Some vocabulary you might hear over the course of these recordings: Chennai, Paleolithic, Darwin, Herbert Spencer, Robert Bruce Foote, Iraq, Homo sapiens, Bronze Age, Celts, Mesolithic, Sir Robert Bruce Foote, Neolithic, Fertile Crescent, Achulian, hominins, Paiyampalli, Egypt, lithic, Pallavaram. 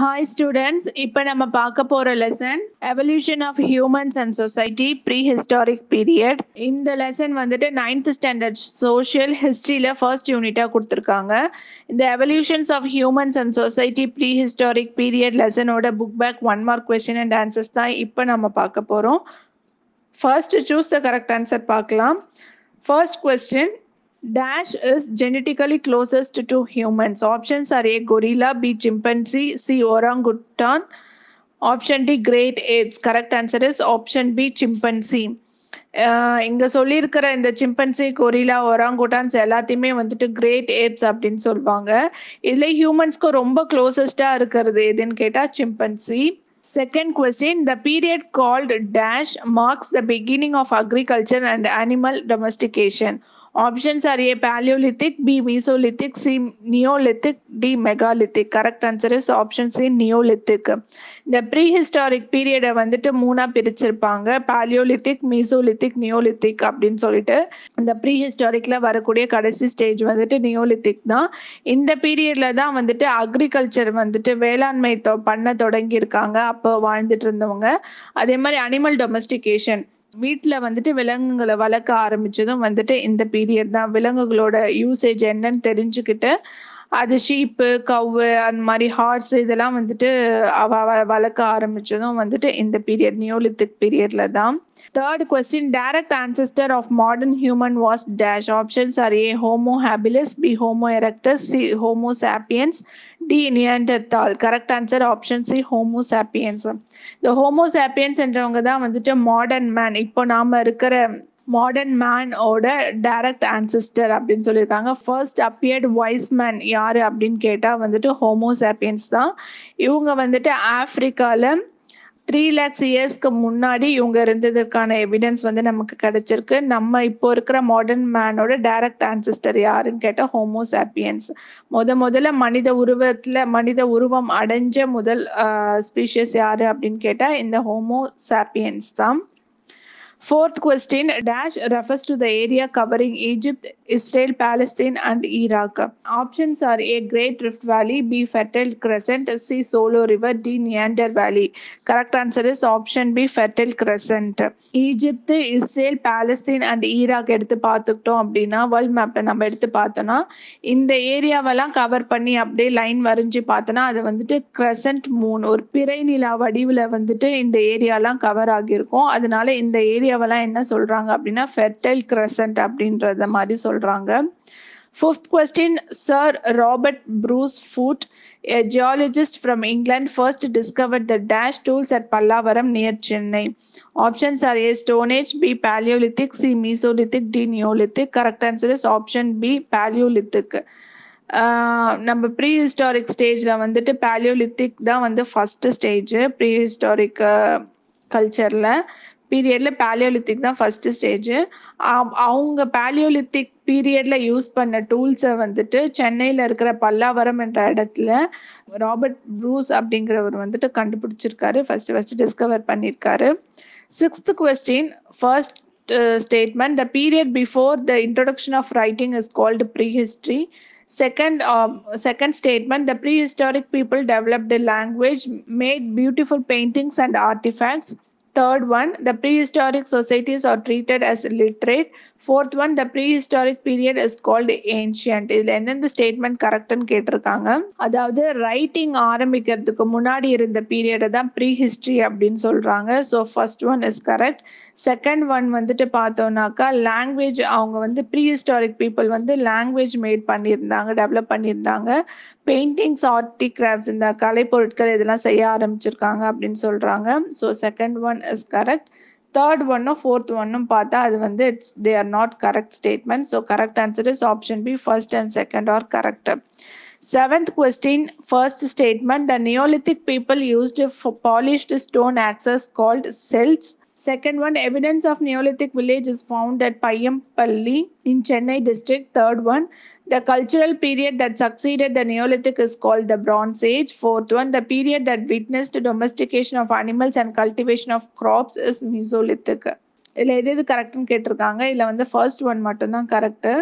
Hi students, இப்போ நம்ம பார்க்க போற lesson evolution of humans and society prehistoric period. இந்த லெசன் வந்துட்டு 9th ஸ்டாண்டர்ட் சோஷியல் ஹிஸ்டரியில ஃபர்ஸ்ட் யூனிட்டா கொடுத்துருக்காங்க. இந்த evolutions of humans and society prehistoric period லெசனோட book back 1 mark question and answers தான் இப்போ நம்ம பார்க்க போறோம். First choose the correct answer பார்க்கலாம். First question, Dash is genetically closest to humans. Options are A. gorilla, B. chimpanzee, C. orangutan, option D. great apes. Correct answer is option B. chimpanzee. இங்க சொல்லியிருக்கிற இந்த chimpanzee, gorilla, ஒராங்குட்டான்ஸ் எல்லாத்தையுமே வந்துட்டு great apes அப்படின்னு சொல்லுவாங்க. இதுல ஹியூமன்ஸ்க்கு ரொம்ப க்ளோசஸ்டா இருக்கிறது எதுன்னு கேட்டா chimpanzee. Second question, the period called dash marks the beginning of agriculture and animal domestication. Options are A. Paleolithic, B. Mesolithic, C. Neolithic, D. Megalithic. Correct answer is option C. Neolithic. The prehistoric period வந்துட்டு மூணா பிரிச்சிருப்பாங்க, palaeolithic, Mesolithic, Neolithic அப்படின்னு சொல்லிட்டு. இந்த ப்ரீஹிஸ்டாரிக்ல வரக்கூடிய கடைசி stage வந்துட்டு Neolithic தான். இந்த பீரியட்ல தான் வந்துட்டு அக்ரிகல்ச்சர் வந்துட்டு வேளாண்மை பண்ண தொடங்கி இருக்காங்க, அப்போ வாழ்ந்துட்டு இருந்தவங்க. அதே மாதிரி அனிமல் டொமஸ்டிகேஷன், வீட்டில் வந்துட்டு விலங்குகளை வளர்க்க ஆரம்பித்ததும் வந்துட்டு இந்த பீரியட் தான். விலங்குகளோட யூசேஜ் என்னன்னு தெரிஞ்சுக்கிட்டு அது ஷீப்பு, கவு, அந்த மாதிரி ஹார்ஸ் இதெல்லாம் வந்துட்டு வளர்க்க ஆரம்பித்ததும் வந்துட்டு இந்த பீரியட், நியோலித்திக் பீரியட்ல தான். Third question, direct ancestor of modern human was dash. Options are A. Homo habilis, B. Homo erectus, C. Homo sapiens, D. Neanderthal. Correct answer option C. Homo sapiens. The Homo sapiens என்றவங்க தான் வந்துட்டு modern man, இப்போ நாம இருக்கிற modern மேனோட direct ancestor அப்படின்னு சொல்லியிருக்காங்க. First appeared wise man யாரு அப்படின்னு கேட்டால் வந்துட்டு ஹோமோ சாப்பியன்ஸ் தான். இவங்க வந்துட்டு ஆஃப்ரிக்காவில் 3 lakhs yearsக்கு முன்னாடி இவங்க இருந்ததுக்கான எவிடன்ஸ் வந்து நமக்கு கிடைச்சிருக்கு. நம்ம இப்போ இருக்கிற மாடர்ன் மேனோட டைரக்ட் ஆன்செஸ்டர் யாருன்னு கேட்டால் ஹோமோ சாப்பியன்ஸ். முதல்ல மனித உருவம் அடைஞ்ச முதல் ஸ்பீஷியஸ் யாரு அப்படின்னு கேட்டால் இந்த ஹோமோ சாப்பியன்ஸ் தான். Fourth question, dash refers to the area covering Egypt, Israel, Palestine and Iraq. Options are A. Great Rift Valley, B. Fertile Crescent, C. Solo River, D. Neander Valley. Correct answer is option B. Fertile Crescent. Egypt, Israel, Palestine and Iraq எடுத்து பார்த்துக்கிட்டோம் அப்படின்னா, world மேப்ல நம்ம எடுத்து பார்த்தோம்னா இந்த ஏரியாவெல்லாம் cover பண்ணி அப்படியே லைன் வரைஞ்சி பார்த்தோன்னா அது வந்துட்டு கிரசன்ட் மூன், ஒரு பிறை நிலா வடிவில் வந்துட்டு இந்த ஏரியாலாம் கவர் ஆகியிருக்கும். அதனால இந்த ஏரியா என்ன சொல்றாங்க அப்படின்னா ஃபெர்டைல் கிரசன்ட் அப்படின்றத மாதிரி சொல்றாங்க. Fifth question, Sir Robert Bruce Foote, a geologist from England, first discovered the dash tools at Pallavaram near Chennai. Options are A. Stone Age, B. Paleolithic, C. Mesolithic, D. Neolithic. Correct answer is option B. Paleolithic. நம்ம prehistoric ஸ்டேஜ்ல வந்துட்டு palaeolithic தான் வந்து first stage. Prehistoric கல்ச்சர்ல பீரியட்ல paleolithic தான் first stage. அவங்க paleolithic பீரியட்ல use பண்ண டூல்ஸை வந்துட்டு சென்னையில் இருக்கிற பல்லாவரம் என்ற இடத்துல ராபர்ட் ப்ரூஸ் அப்படிங்கிறவர் வந்துட்டு கண்டுபிடிச்சிருக்காரு, ஃபர்ஸ்ட் டிஸ்கவர் பண்ணியிருக்காரு. Sixth question, first statement, the period before the introduction of writing is called prehistory. Second statement, the prehistoric people developed a language, made beautiful paintings and artifacts. Third one, the prehistoric societies are treated as literate. Fourth one, the prehistoric period is called ancient. இதுல எந்தெந்த statement கரெக்ட்னு கேட்டிருக்காங்க. அதாவது writing ஆரம்பிக்கிறதுக்கு முன்னாடி இருந்த பீரியடை தான் prehistory அப்படின்னு சொல்றாங்க. So first one is correct. Second one வந்துட்டு பார்த்தோம்னாக்கா லாங்குவேஜ், அவங்க வந்து ப்ரீஹிஸ்டாரிக் பீப்புள் வந்து லாங்குவேஜ் மேட் பண்ணியிருந்தாங்க, டெவலப் பண்ணியிருந்தாங்க. பெயிண்டிங்ஸ், ஆர்ட் கிராஃப்ட்ஸ், இந்த கலைப்பொருட்கள் இதெல்லாம் செய்ய ஆரம்பிச்சிருக்காங்க அப்படின்னு சொல்றாங்க. So second one is correct. Third one or fourth one பார்த்தா அது வந்து they are not correct statement. So correct answer is option B, first and second are correct. Seventh question, first statement, the Neolithic people used polished stone axes called Celts. Second one, evidence of Neolithic village is found at Paiyampalli in Chennai district. Third one, the cultural period that succeeded the Neolithic is called the Bronze Age. Fourth one, the period that witnessed domestication of animals and cultivation of crops is Mesolithic. இல்லை எது எது கரெக்டுன்னு கேட்டிருக்காங்க. இல்லை வந்து first one மட்டும்தான் correct.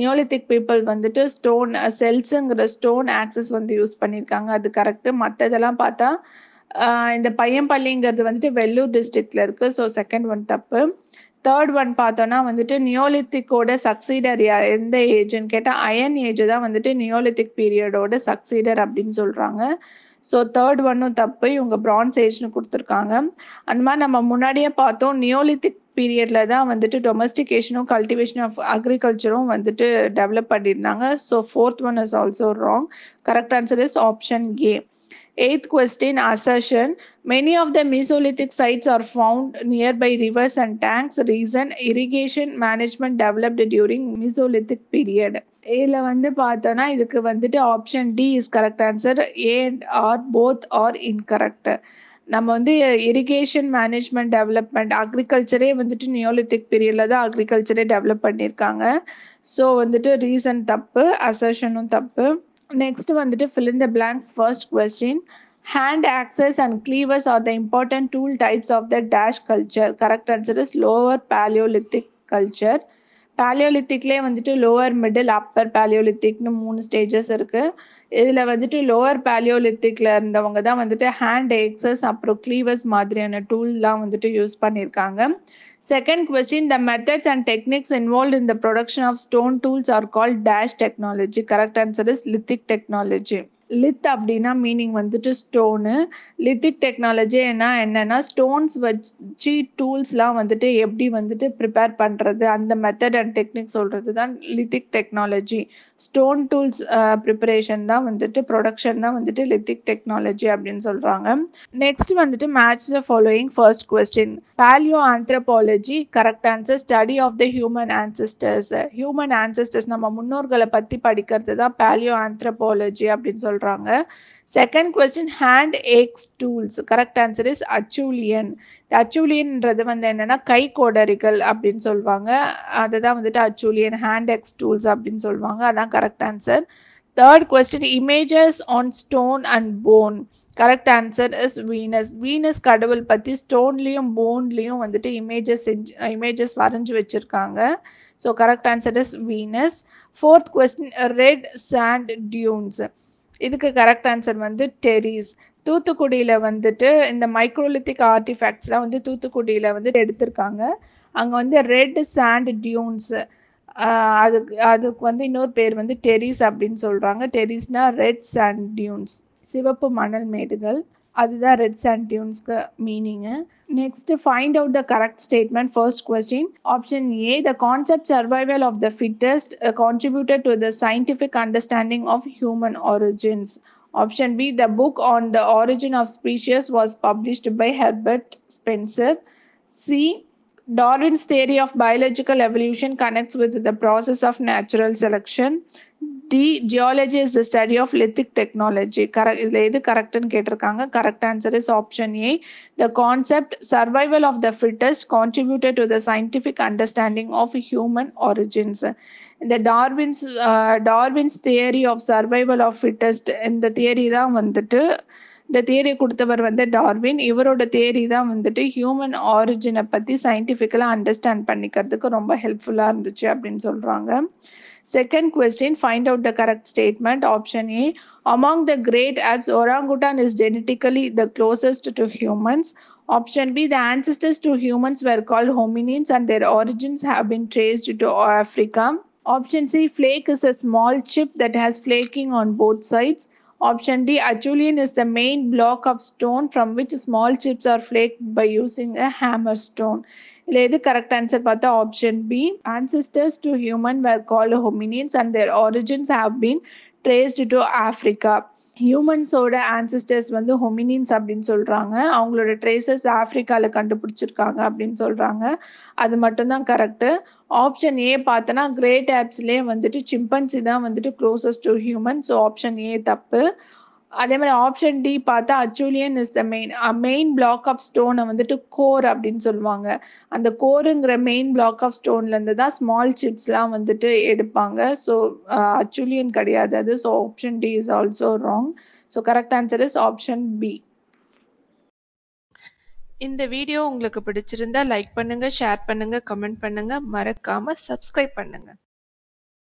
Neolithic people வந்துட்டு stone செல்ஸுங்கிற ஸ்டோன் ஆக்சஸ் வந்து யூஸ் பண்ணியிருக்காங்க, அது கரெக்டு. மற்ற இதெல்லாம் பார்த்தா இந்த பையம்பள்ளிங்கிறது வந்துட்டு வெள்ளூர் டிஸ்ட்ரிக்டில் இருக்குது. ஸோ செகண்ட் ஒன் தப்பு. தேர்ட் ஒன் பார்த்தோன்னா வந்துட்டு நியோலித்திக்கோட சக்சீடர் எந்த ஏஜுன்னு கேட்டால் அயன் ஏஜ் தான் வந்துட்டு நியோலித்திக் பீரியடோட சக்சீடர் அப்படின்னு சொல்கிறாங்க. ஸோ தேர்ட் ஒன்னும் தப்பு, இவங்க பிரான்ஸ் ஏஜ்னு கொடுத்துருக்காங்க. அந்த மாதிரி நம்ம முன்னாடியே பார்த்தோம் நியோலித்திக் பீரியட்ல தான் வந்துட்டு டொமஸ்டிகேஷனும் கல்டிவேஷன் ஆஃப் அக்ரிகல்ச்சரும் வந்துட்டு டெவலப் பண்ணியிருந்தாங்க. So fourth one is also wrong. Correct answer is option A. Eighth question, assertion. Many of the Mesolithic sites are found nearby rivers and tanks. Reason, irrigation management developed during Mesolithic period. இதில் வந்து பார்த்தோன்னா இதுக்கு வந்துட்டு option D is correct answer. A and R both are incorrect. நம்ம வந்து irrigation management development அக்ரிகல்ச்சரே வந்துட்டு Neolithic பீரியடில் தான் அக்ரிகல்ச்சரே டெவலப் பண்ணியிருக்காங்க. ஸோ வந்துட்டு ரீசன் தப்பு, அசர்ஷனும் தப்பு. Next வந்துட்டு fill in the blanks. First question, hand axes and cleavers are the important tool types of the dash culture. Correct answer is lower Paleolithic culture. Paleolithicலே வந்துட்டு lower, middle, upper Paleolithicனு 3 stages இருக்கு. இதில் வந்துட்டு lower Paleolithicல இருந்தவங்க தான் வந்துட்டு hand axes அப்புறம் cleavers மாதிரியான டூல்லாம் வந்துட்டு யூஸ் பண்ணியிருக்காங்க. Second question, the methods and techniques involved in the production of stone tools are called dash technology. Correct answer is lithic technology. லித் அப்படின்னா மீனிங் வந்துட்டு ஸ்டோனு. லித்திக் டெக்னாலஜினா என்னென்னா ஸ்டோன்ஸ் வச்சு டூல்ஸ்லாம் வந்துட்டு எப்படி வந்துட்டு ப்ரிப்பேர் பண்ணுறது அந்த மெத்தட் அண்ட் டெக்னிக் சொல்கிறது தான் lithic technology. Stone tools preparation தான் வந்துட்டு ப்ரொடக்ஷன் தான் வந்துட்டு லித்திக் டெக்னாலஜி அப்படின்னு சொல்கிறாங்க. நெக்ஸ்ட் வந்துட்டு match the following. First question, பாலியோ anthropology. Correct answer study of the human ancestors. Human ancestors நம்ம முன்னோர்களை பற்றி படிக்கிறது தான் பாலியோ ஆந்த்ரபாலஜி அப்படின்னு சொல்கிறாங்க. Second question, hand axe tools. Correct answer is Achulian. The Achulian-ன்றது வந்து என்னன்னா கை கோடரிகள் அப்படின்னு சொல்வாங்க. அதுதான் வந்துட்டு Achulian hand axe tools அப்படின்னு சொல்வாங்க. அதான் correct answer. Third question, images on stone and bone. Correct answer is Venus. Venus கடவுள் பற்றி ஸ்டோன்லேயும் போன்லேயும் வந்துட்டு இமேஜஸ் வரைஞ்சி வச்சுருக்காங்க. So correct answer is Venus. Fourth question, red sand dunes. இதுக்கு கரெக்ட் ஆன்சர் வந்து டெரீஸ். தூத்துக்குடியில் வந்துட்டு இந்த மைக்ரோலித்திக் ஆர்டிஃபேக்ட்ஸ்லாம் வந்து தூத்துக்குடியில் வந்து எடுத்திருக்காங்க. அங்கே வந்து ரெட் சாண்ட் டியூன்ஸு அதுக்கு வந்து இன்னொரு பேர் வந்து டெரீஸ் அப்படின்னு சொல்கிறாங்க. டெரீஸ்னால் ரெட் சாண்ட் டியூன்ஸ், சிவப்பு மணல் மேடுகள், அதுதான் ரெட் சாண்ட் டியூன்ஸ்க்கு மீனிங்கு. Next, find out the correct statement. First question, option A, the concept survival of the fittest contributed to the scientific understanding of human origins. Option B, the book on the origin of species was published by Herbert Spencer. C, Darwin's theory of biological evolution connects with the process of natural selection. D, geology is the study of lithic technology. இதில் எது கரெக்டுன்னு கேட்டிருக்காங்க. Correct answer is option A. The concept survival of the fittest contributed to the scientific understanding of human origins. இந்த Darwin's theory of survival of fittest, இந்த theory தான் வந்துட்டு இந்த தியரியை கொடுத்தவர் வந்து டார்வின். இவரோட தியரி தான் வந்துட்டு ஹியூமன் ஆரிஜினை பற்றி சயின்டிஃபிக்கலாக அண்டர்ஸ்டாண்ட் பண்ணிக்கிறதுக்கு ரொம்ப ஹெல்ப்ஃபுல்லாக இருந்துச்சு அப்படின்னு சொல்கிறாங்க. Second question, find out the correct statement. Option A, among the great apes, orangutan is genetically the closest to humans. Option B, the ancestors to humans were called hominins and their origins have been traced to Africa. Option C, flake is a small chip that has flaking on both sides. Option D, Achulian is the main block of stone from which small chips are flaked by using a hammer stone. இதில் எது correct answer பார்த்தா option B, ancestors to human were called hominins and their origins have been traced to Africa. ஹியூமன்ஸோட ancestors வந்து hominins அப்படின்னு சொல்கிறாங்க. அவங்களோட traces ஆஃப்ரிக்காவில் கண்டுபிடிச்சிருக்காங்க அப்படின்னு சொல்கிறாங்க. அது மட்டும்தான் கரெக்டு. ஆப்ஷன் ஏ பார்த்தோன்னா கிரேட் ஆப்ஸ்லேயே வந்துட்டு சிம்பன்சி தான் வந்துட்டு closest to human. So option A தப்பு. அதே மாதிரி ஆப்ஷன் டி பார்த்தா Acheulian is the main block of ஸ்டோனை வந்துட்டு கோர் அப்படின்னு சொல்லுவாங்க. அந்த கோருங்கிற மெயின் பிளாக் ஆஃப் ஸ்டோன்லேருந்து தான் ஸ்மால் சிப்ஸ்லாம் வந்துட்டு எடுப்பாங்க. ஸோ அச்சுலியன் கிடையாது அது. So option D is also wrong. So correct answer is option B. இந்த வீடியோ உங்களுக்கு பிடிச்சிருந்தா லைக் பண்ணுங்க, ஷேர் பண்ணுங்க, கமெண்ட் பண்ணுங்க, மறக்காம சப்ஸ்கிரைப் பண்ணுங்க.